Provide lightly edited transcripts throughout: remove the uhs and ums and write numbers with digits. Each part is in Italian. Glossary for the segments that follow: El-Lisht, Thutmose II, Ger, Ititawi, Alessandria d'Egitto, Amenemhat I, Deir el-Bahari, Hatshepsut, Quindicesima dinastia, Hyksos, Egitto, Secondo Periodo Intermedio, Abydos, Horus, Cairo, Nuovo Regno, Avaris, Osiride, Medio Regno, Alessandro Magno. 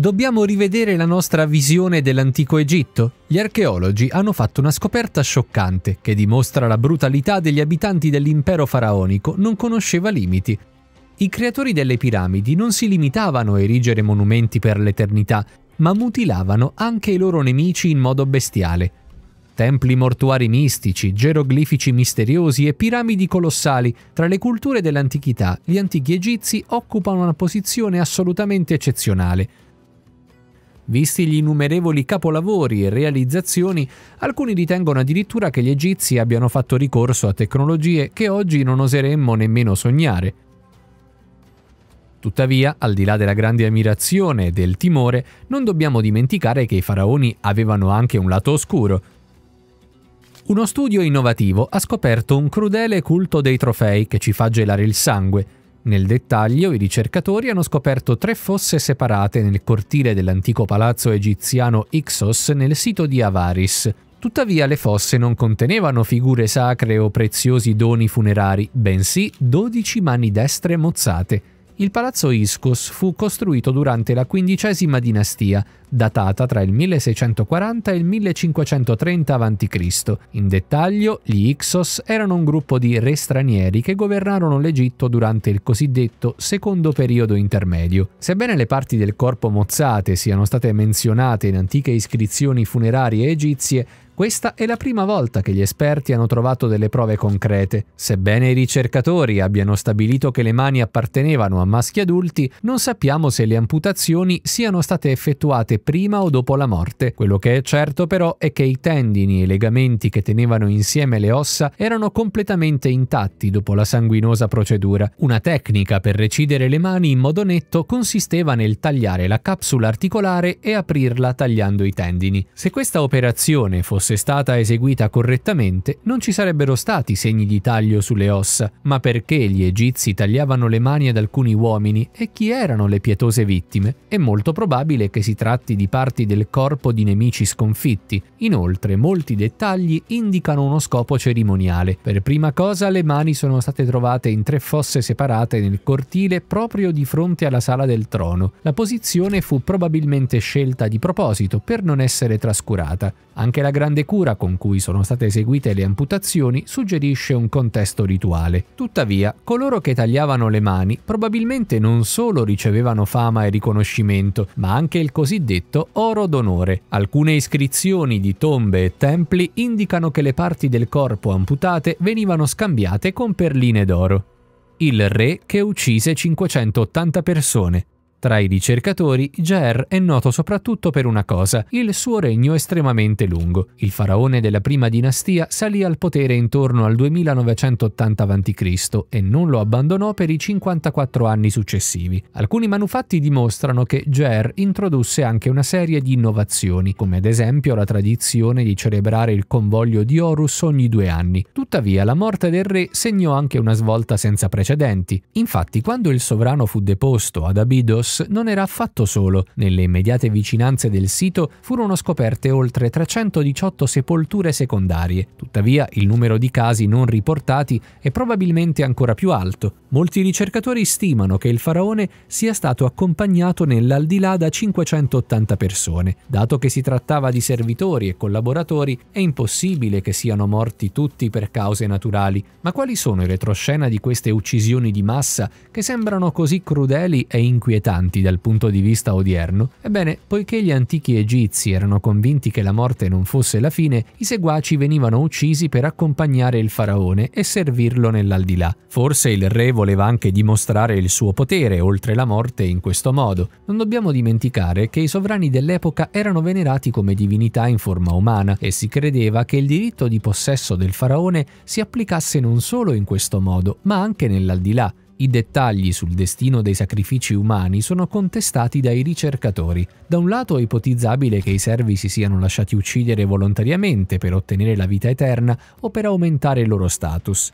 Dobbiamo rivedere la nostra visione dell'antico Egitto. Gli archeologi hanno fatto una scoperta scioccante che dimostra la brutalità degli abitanti dell'impero faraonico non conosceva limiti. I creatori delle piramidi non si limitavano a erigere monumenti per l'eternità, ma mutilavano anche i loro nemici in modo bestiale. Templi mortuari mistici, geroglifici misteriosi e piramidi colossali, tra le culture dell'antichità, gli antichi egizi occupano una posizione assolutamente eccezionale. Visti gli innumerevoli capolavori e realizzazioni, alcuni ritengono addirittura che gli egizi abbiano fatto ricorso a tecnologie che oggi non oseremmo nemmeno sognare. Tuttavia, al di là della grande ammirazione e del timore, non dobbiamo dimenticare che i faraoni avevano anche un lato oscuro. Uno studio innovativo ha scoperto un crudele culto dei trofei che ci fa gelare il sangue. Nel dettaglio, i ricercatori hanno scoperto 3 fosse separate nel cortile dell'antico palazzo egiziano Hyksos nel sito di Avaris. Tuttavia le fosse non contenevano figure sacre o preziosi doni funerari, bensì 12 mani destre mozzate. Il palazzo Hyksos fu costruito durante la Quindicesima dinastia, datata tra il 1640 e il 1530 a.C. In dettaglio, gli Hyksos erano un gruppo di re stranieri che governarono l'Egitto durante il cosiddetto Secondo Periodo Intermedio. Sebbene le parti del corpo mozzate siano state menzionate in antiche iscrizioni funerarie egizie, questa è la prima volta che gli esperti hanno trovato delle prove concrete. Sebbene i ricercatori abbiano stabilito che le mani appartenevano a maschi adulti, non sappiamo se le amputazioni siano state effettuate prima o dopo la morte. Quello che è certo però è che i tendini e i legamenti che tenevano insieme le ossa erano completamente intatti dopo la sanguinosa procedura. Una tecnica per recidere le mani in modo netto consisteva nel tagliare la capsula articolare e aprirla tagliando i tendini. Se questa operazione fosse stata eseguita correttamente, non ci sarebbero stati segni di taglio sulle ossa, ma perché gli egizi tagliavano le mani ad alcuni uomini e chi erano le pietose vittime? È molto probabile che si tratti di parti del corpo di nemici sconfitti. Inoltre, molti dettagli indicano uno scopo cerimoniale. Per prima cosa, le mani sono state trovate in 3 fosse separate nel cortile proprio di fronte alla sala del trono. La posizione fu probabilmente scelta di proposito per non essere trascurata. Anche la grande cura con cui sono state eseguite le amputazioni suggerisce un contesto rituale. Tuttavia, coloro che tagliavano le mani probabilmente non solo ricevevano fama e riconoscimento, ma anche il cosiddetto oro d'onore. Alcune iscrizioni di tombe e templi indicano che le parti del corpo amputate venivano scambiate con perline d'oro. Il re che uccise 580 persone. Tra i ricercatori, Ger è noto soprattutto per una cosa, il suo regno estremamente lungo. Il faraone della prima dinastia salì al potere intorno al 2980 a.C. e non lo abbandonò per i 54 anni successivi. Alcuni manufatti dimostrano che Ger introdusse anche una serie di innovazioni, come ad esempio la tradizione di celebrare il convoglio di Horus ogni 2 anni. Tuttavia, la morte del re segnò anche una svolta senza precedenti. Infatti, quando il sovrano fu deposto ad Abydos, non era affatto solo. Nelle immediate vicinanze del sito furono scoperte oltre 318 sepolture secondarie. Tuttavia, il numero di casi non riportati è probabilmente ancora più alto. Molti ricercatori stimano che il faraone sia stato accompagnato nell'aldilà da 580 persone. Dato che si trattava di servitori e collaboratori, è impossibile che siano morti tutti per cause naturali. Ma quali sono i retroscena di queste uccisioni di massa che sembrano così crudeli e inquietanti dal punto di vista odierno? Ebbene, poiché gli antichi egizi erano convinti che la morte non fosse la fine, i seguaci venivano uccisi per accompagnare il faraone e servirlo nell'aldilà. Forse il re voleva anche dimostrare il suo potere oltre la morte in questo modo. Non dobbiamo dimenticare che i sovrani dell'epoca erano venerati come divinità in forma umana e si credeva che il diritto di possesso del faraone si applicasse non solo in questo modo, ma anche nell'aldilà. I dettagli sul destino dei sacrifici umani sono contestati dai ricercatori. Da un lato è ipotizzabile che i servi si siano lasciati uccidere volontariamente per ottenere la vita eterna o per aumentare il loro status.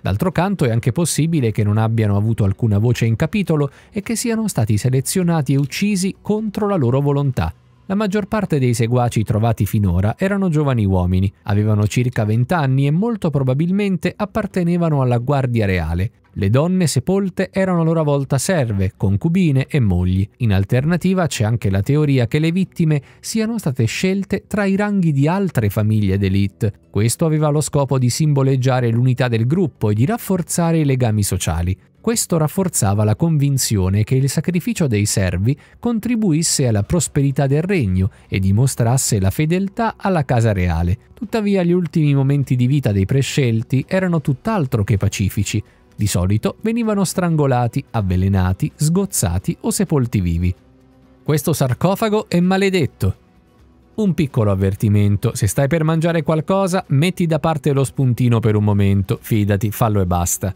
D'altro canto è anche possibile che non abbiano avuto alcuna voce in capitolo e che siano stati selezionati e uccisi contro la loro volontà. La maggior parte dei seguaci trovati finora erano giovani uomini, avevano circa 20 anni e molto probabilmente appartenevano alla guardia reale. Le donne sepolte erano a loro volta serve, concubine e mogli. In alternativa c'è anche la teoria che le vittime siano state scelte tra i ranghi di altre famiglie d'élite. Questo aveva lo scopo di simboleggiare l'unità del gruppo e di rafforzare i legami sociali. Questo rafforzava la convinzione che il sacrificio dei servi contribuisse alla prosperità del regno e dimostrasse la fedeltà alla casa reale. Tuttavia gli ultimi momenti di vita dei prescelti erano tutt'altro che pacifici. Di solito venivano strangolati, avvelenati, sgozzati o sepolti vivi. Questo sarcofago è maledetto. Un piccolo avvertimento: se stai per mangiare qualcosa, metti da parte lo spuntino per un momento, fidati, fallo e basta.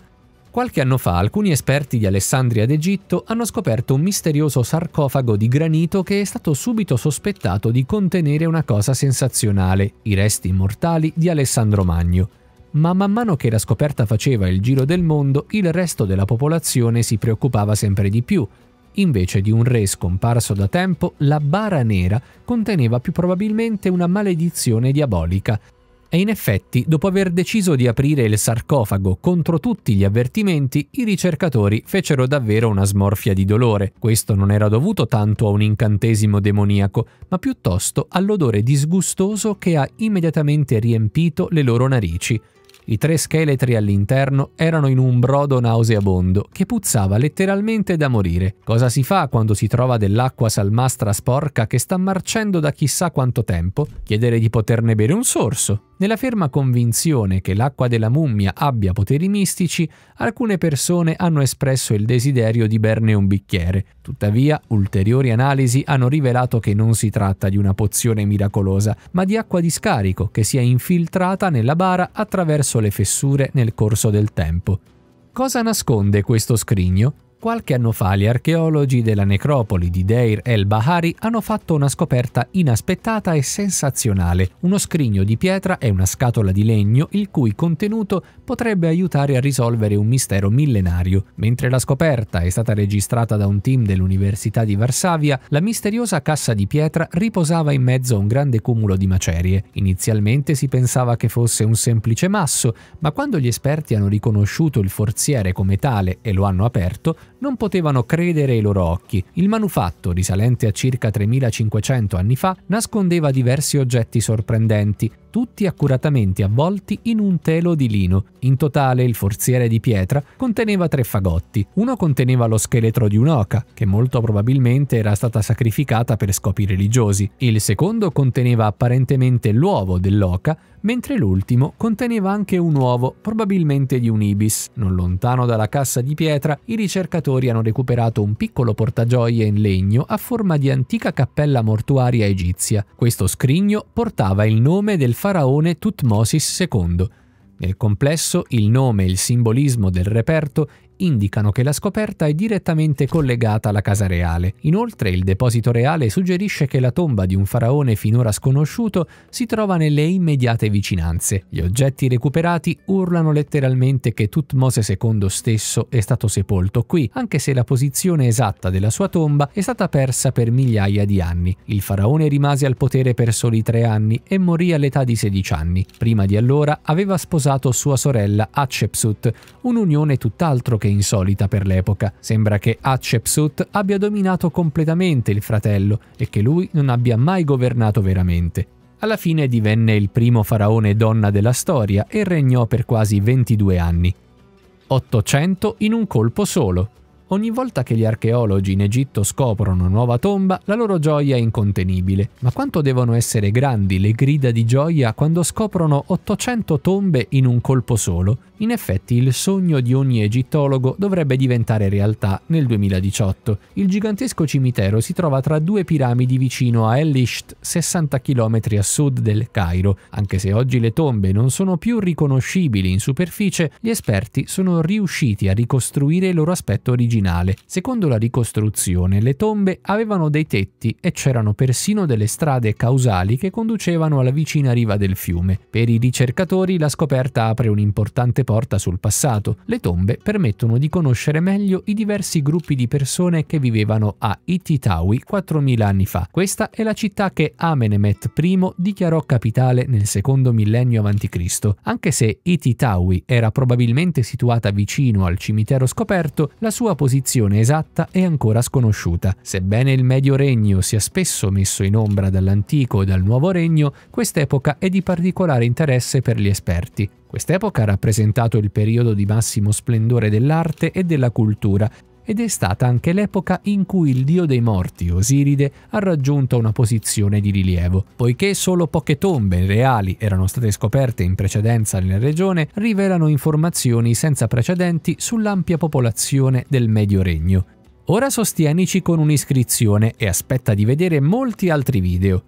Qualche anno fa alcuni esperti di Alessandria d'Egitto hanno scoperto un misterioso sarcofago di granito che è stato subito sospettato di contenere una cosa sensazionale: i resti mortali di Alessandro Magno. Ma man mano che la scoperta faceva il giro del mondo, il resto della popolazione si preoccupava sempre di più. Invece di un re scomparso da tempo, la bara nera conteneva più probabilmente una maledizione diabolica. E in effetti, dopo aver deciso di aprire il sarcofago contro tutti gli avvertimenti, i ricercatori fecero davvero una smorfia di dolore. Questo non era dovuto tanto a un incantesimo demoniaco, ma piuttosto all'odore disgustoso che ha immediatamente riempito le loro narici. I 3 scheletri all'interno erano in un brodo nauseabondo che puzzava letteralmente da morire. Cosa si fa quando si trova dell'acqua salmastra sporca che sta marcendo da chissà quanto tempo? Chiedere di poterne bere un sorso. Nella ferma convinzione che l'acqua della mummia abbia poteri mistici, alcune persone hanno espresso il desiderio di berne un bicchiere. Tuttavia, ulteriori analisi hanno rivelato che non si tratta di una pozione miracolosa, ma di acqua di scarico che si è infiltrata nella bara attraverso le fessure nel corso del tempo. Cosa nasconde questo scrigno? Qualche anno fa gli archeologi della necropoli di Deir el-Bahari hanno fatto una scoperta inaspettata e sensazionale: uno scrigno di pietra e una scatola di legno il cui contenuto potrebbe aiutare a risolvere un mistero millenario. Mentre la scoperta è stata registrata da un team dell'Università di Varsavia, la misteriosa cassa di pietra riposava in mezzo a un grande cumulo di macerie. Inizialmente si pensava che fosse un semplice masso, ma quando gli esperti hanno riconosciuto il forziere come tale e lo hanno aperto, non potevano credere ai loro occhi. Il manufatto, risalente a circa 3500 anni fa, nascondeva diversi oggetti sorprendenti, tutti accuratamente avvolti in un telo di lino. In totale il forziere di pietra conteneva 3 fagotti. Uno conteneva lo scheletro di un'oca, che molto probabilmente era stata sacrificata per scopi religiosi. Il secondo conteneva apparentemente l'uovo dell'oca, mentre l'ultimo conteneva anche un uovo, probabilmente di un ibis. Non lontano dalla cassa di pietra, i ricercatori hanno recuperato un piccolo portagioie in legno a forma di antica cappella mortuaria egizia. Questo scrigno portava il nome del faraone Thutmose II. Nel complesso, il nome e il simbolismo del reperto indicano che la scoperta è direttamente collegata alla casa reale. Inoltre, il deposito reale suggerisce che la tomba di un faraone finora sconosciuto si trova nelle immediate vicinanze. Gli oggetti recuperati urlano letteralmente che Thutmose II stesso è stato sepolto qui, anche se la posizione esatta della sua tomba è stata persa per migliaia di anni. Il faraone rimase al potere per soli 3 anni e morì all'età di 16 anni. Prima di allora aveva sposato sua sorella Hatshepsut, un'unione tutt'altro che insolita per l'epoca. Sembra che Hatshepsut abbia dominato completamente il fratello e che lui non abbia mai governato veramente. Alla fine divenne il primo faraone donna della storia e regnò per quasi 22 anni. 800 in un colpo solo. Ogni volta che gli archeologi in Egitto scoprono una nuova tomba, la loro gioia è incontenibile. Ma quanto devono essere grandi le grida di gioia quando scoprono 800 tombe in un colpo solo? In effetti il sogno di ogni egittologo dovrebbe diventare realtà nel 2018. Il gigantesco cimitero si trova tra 2 piramidi vicino a El-Lisht, 60 km a sud del Cairo. Anche se oggi le tombe non sono più riconoscibili in superficie, gli esperti sono riusciti a ricostruire il loro aspetto originale. originale. Secondo la ricostruzione, le tombe avevano dei tetti e c'erano persino delle strade causali che conducevano alla vicina riva del fiume. Per i ricercatori la scoperta apre un'importante porta sul passato. Le tombe permettono di conoscere meglio i diversi gruppi di persone che vivevano a Ititawi 4000 anni fa. Questa è la città che Amenemhat I dichiarò capitale nel secondo millennio a.C. Anche se Ititawi era probabilmente situata vicino al cimitero scoperto, la sua posizione esatta è ancora sconosciuta. Sebbene il Medio Regno sia spesso messo in ombra dall'Antico e dal Nuovo Regno, quest'epoca è di particolare interesse per gli esperti. Quest'epoca ha rappresentato il periodo di massimo splendore dell'arte e della cultura, ed è stata anche l'epoca in cui il dio dei morti, Osiride, ha raggiunto una posizione di rilievo. Poiché solo poche tombe reali erano state scoperte in precedenza nella regione, rivelano informazioni senza precedenti sull'ampia popolazione del Medio Regno. Ora sostienici con un'iscrizione e aspetta di vedere molti altri video.